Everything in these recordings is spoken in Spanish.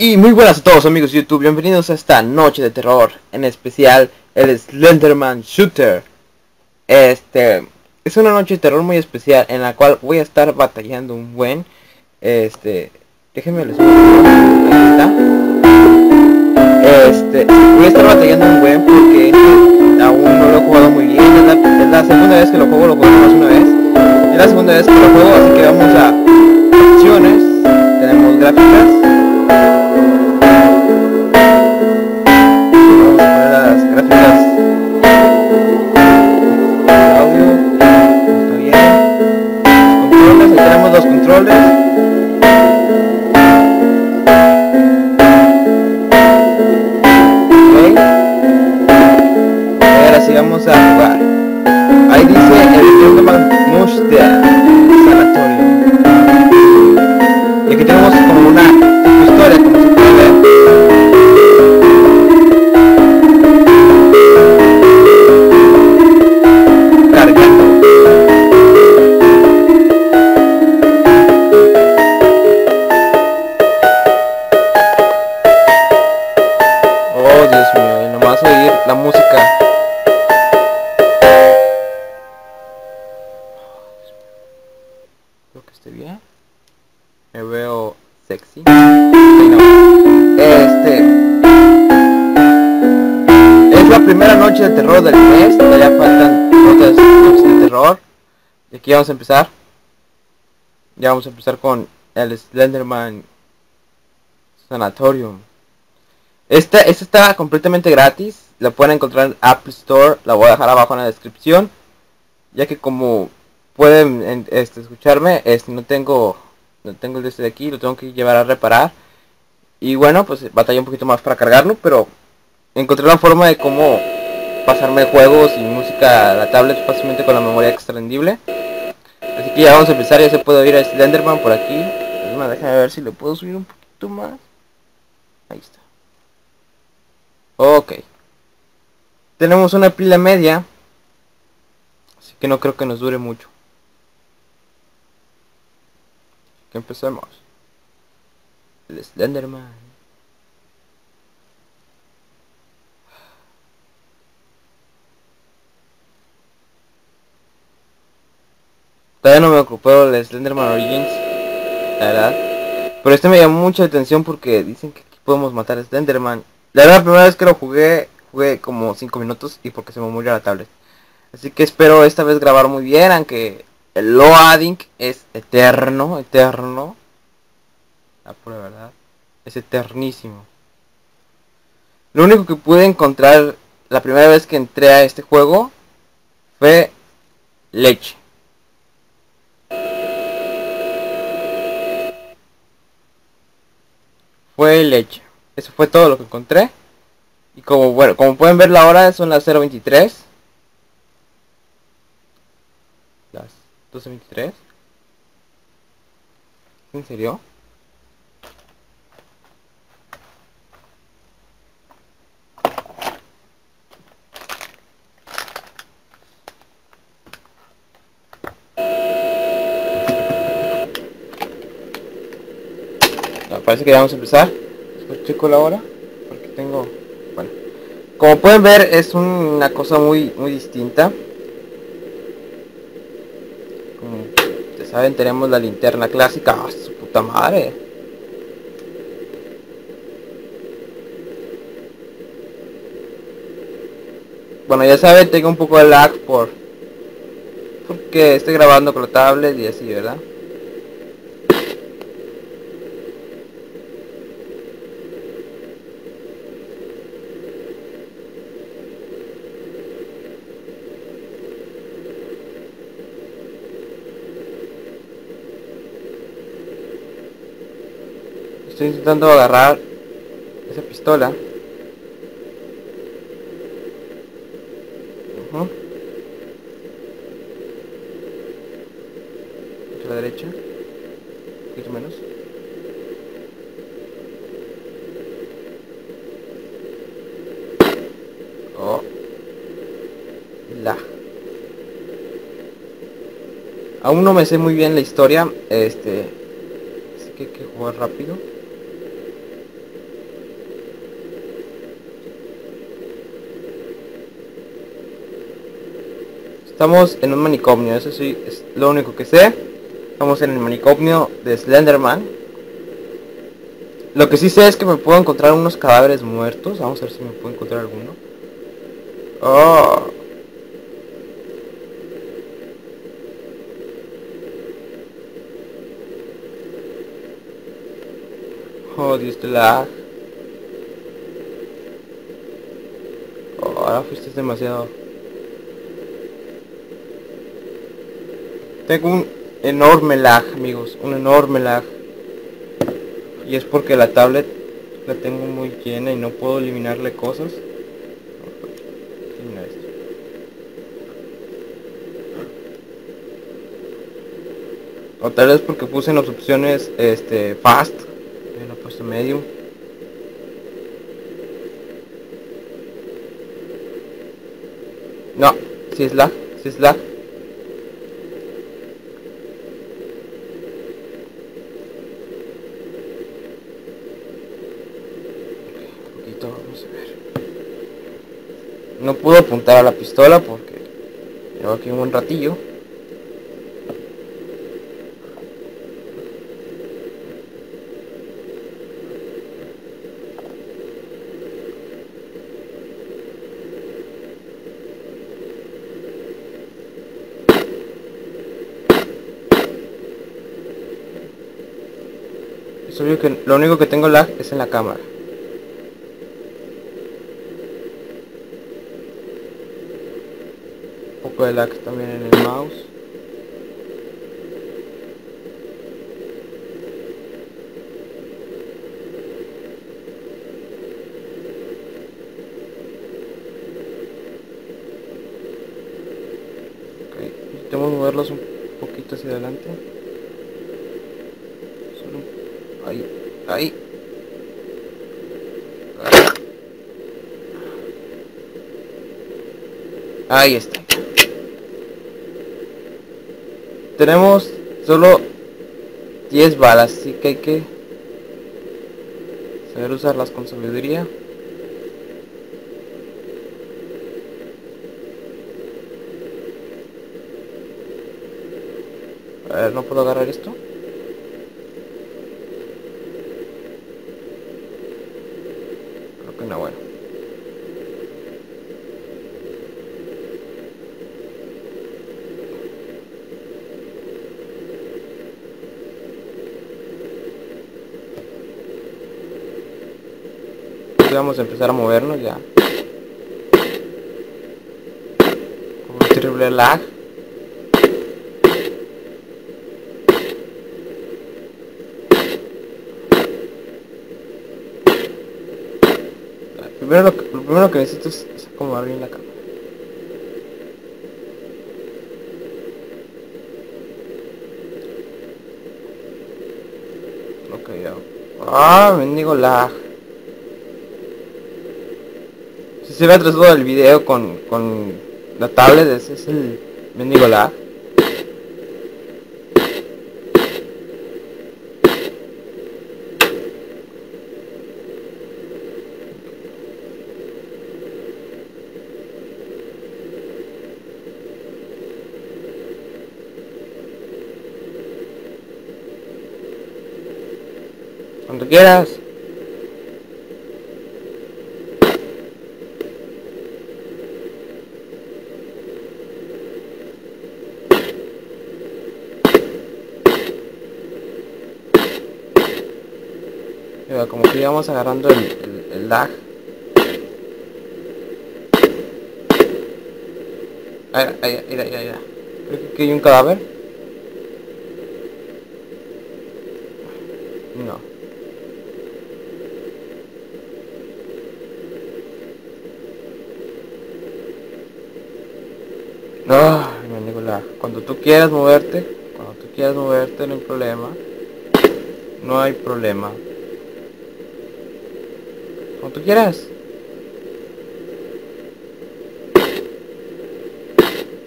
Y muy buenas a todos amigos de YouTube, bienvenidos a esta noche de terror, en especial el Slenderman Shooter. Es una noche de terror muy especial en la cual voy a estar batallando un buen. Déjenme les muestro. Ahí está. Voy a estar batallando un buen porque aún no lo he jugado muy bien. Es la segunda vez que lo juego más una vez. Es la segunda vez que lo juego, así que vamos a opciones. Tenemos gráficas. Vamos a jugar. Ahí dice el Slenderman Sanatorium. Y aquí tenemos como una historia, como se puede ver. Cargando. Oh, Dios mío, y nomás oír la música. Que esté bien, me veo sexy. Es la primera noche de terror del mes, todavía faltan otras noches de terror. Y aquí vamos a empezar. Ya vamos a empezar con el Slenderman Sanatorium. Esta está completamente gratis, la pueden encontrar en App Store, la voy a dejar abajo en la descripción, ya que como pueden escucharme, no tengo el de este de aquí, lo tengo que llevar a reparar. Y bueno, pues batallé un poquito más para cargarlo, pero encontré la forma de cómo pasarme juegos y música a la tablet fácilmente con la memoria extendible. Así que ya vamos a empezar, ya se puede ir a Slenderman por aquí. Además, déjame ver si lo puedo subir un poquito más. Ahí está. Ok. Tenemos una pila media, así que no creo que nos dure mucho. Que empecemos el Slenderman. Todavía no me ocupó el Slenderman Origins, la verdad, pero este me llamó mucha atención porque dicen que aquí podemos matar a Slenderman. La verdad, la primera vez que lo jugué como 5 minutos y porque se me murió la tablet, así que espero esta vez grabar muy bien, aunque el loading es eterno, la pura verdad, es eternísimo. Lo único que pude encontrar la primera vez que entré a este juego fue leche. Eso fue todo lo que encontré. Y como pueden ver la hora, son las 0:23. 12:23. ¿En serio? No, parece que ya vamos a empezar. Checo la hora porque tengo. Bueno, como pueden ver es una cosa muy distinta. Saben, tenemos la linterna clásica. ¡Oh, su puta madre! Bueno, ya saben, tengo un poco de lag porque estoy grabando con la tablet y así, ¿verdad? Estoy intentando agarrar esa pistola. A la derecha, un poquito menos. Oh. Aún no me sé muy bien la historia, así que hay que jugar rápido. Estamos en un manicomio, eso sí es lo único que sé. Estamos en el manicomio de Slenderman. Lo que sí sé es que me puedo encontrar unos cadáveres muertos. Vamos a ver si me puedo encontrar alguno. Oh. Oh, Dios, te la... ahora fuiste demasiado. Tengo un enorme lag, amigos, un enorme lag. Y es porque la tablet la tengo muy llena y no puedo eliminarle cosas. Elimina esto. O tal vez porque puse en las opciones fast. Bueno, puse medium. No, si es lag, si es lag. Vamos a ver. No puedo apuntar a la pistola porque llevo aquí un buen ratillo. Es obvio que lo único que tengo lag es en la cámara. De lag también en el mouse. Okay. Intentemos moverlos un poquito hacia adelante. Solo... ahí, ahí. Ahí está. Tenemos solo 10 balas, así que hay que saber usarlas con sabiduría. A ver, no puedo agarrar esto. Creo que no, bueno. Vamos a empezar a movernos ya. Un terrible lag. Lo primero que necesito es acomodar bien la cámara. Ok, ya. Ah, bendigo lag. Se ve atrasado el video con la tablet, ese es el mendigo lag. Cuando quieras. Como que íbamos agarrando el lag. Ahí. Creo que hay un cadáver. No. No, me digo lag. Cuando tú quieras moverte no hay problema. No hay problema. Como tú quieras.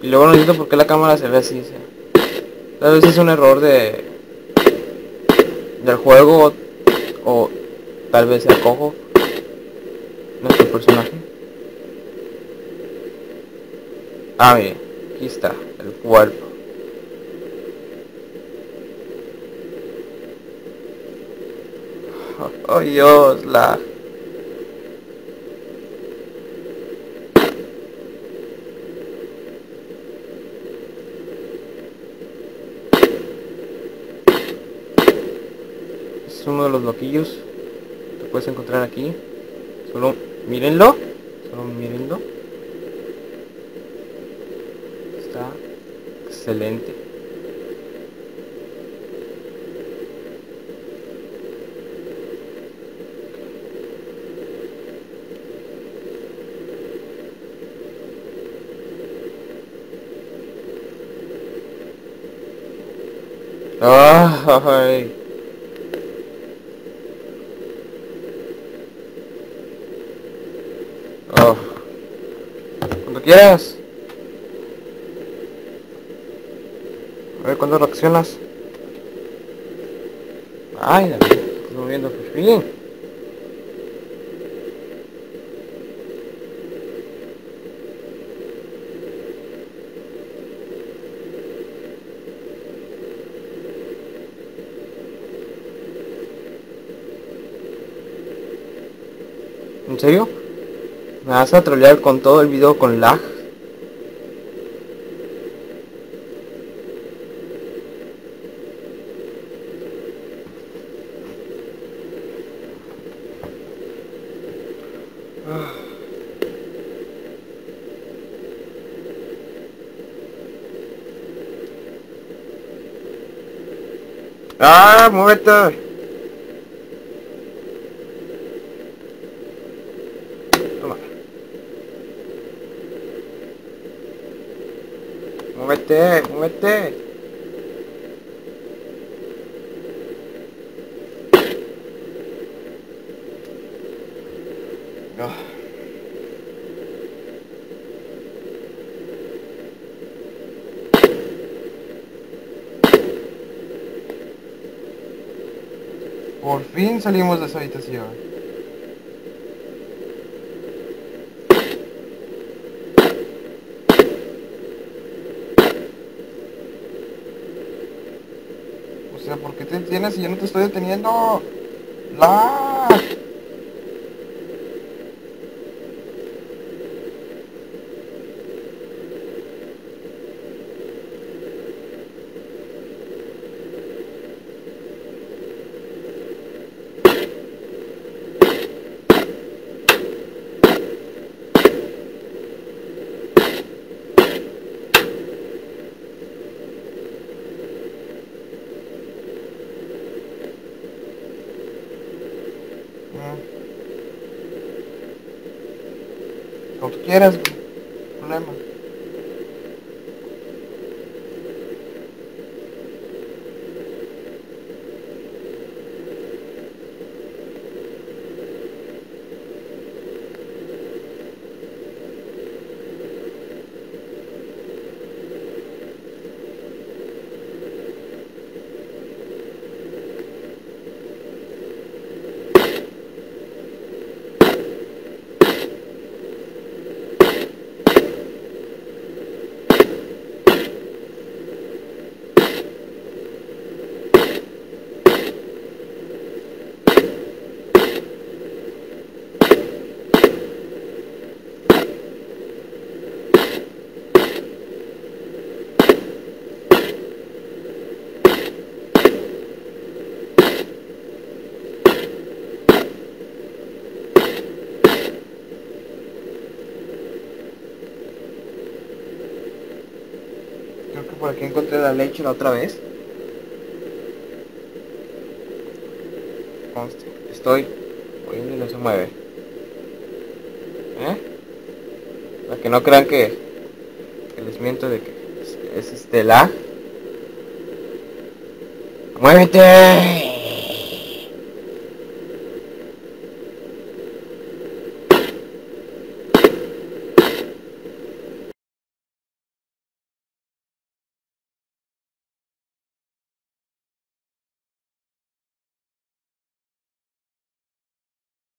Y luego no entiendo por qué la cámara se ve así, o sea. Tal vez es un error del juego o tal vez el cojo, nuestro personaje. Ah, mire, aquí está el cuerpo. Oh Dios, la... Es uno de los loquillos que puedes encontrar aquí. Solo mírenlo, solo mírenlo. Está excelente. Ay. Oh. Cuando quieras. A ver cuando reaccionas. Ay, la mierda, estoy moviendo por fin. ¿En serio? ¿Me vas a trolear con todo el video con lag? ¡Ah, muévete! Muévete, muévete. No. Por fin salimos de esa habitación. ¿Por qué te detienes si yo no te estoy deteniendo? ¡La! Como tú quieras, problema. Por aquí encontré la leche la otra vez. Conste, estoy oyendo y no se mueve. Para que no crean que les miento de que es lag. ¡Muévete!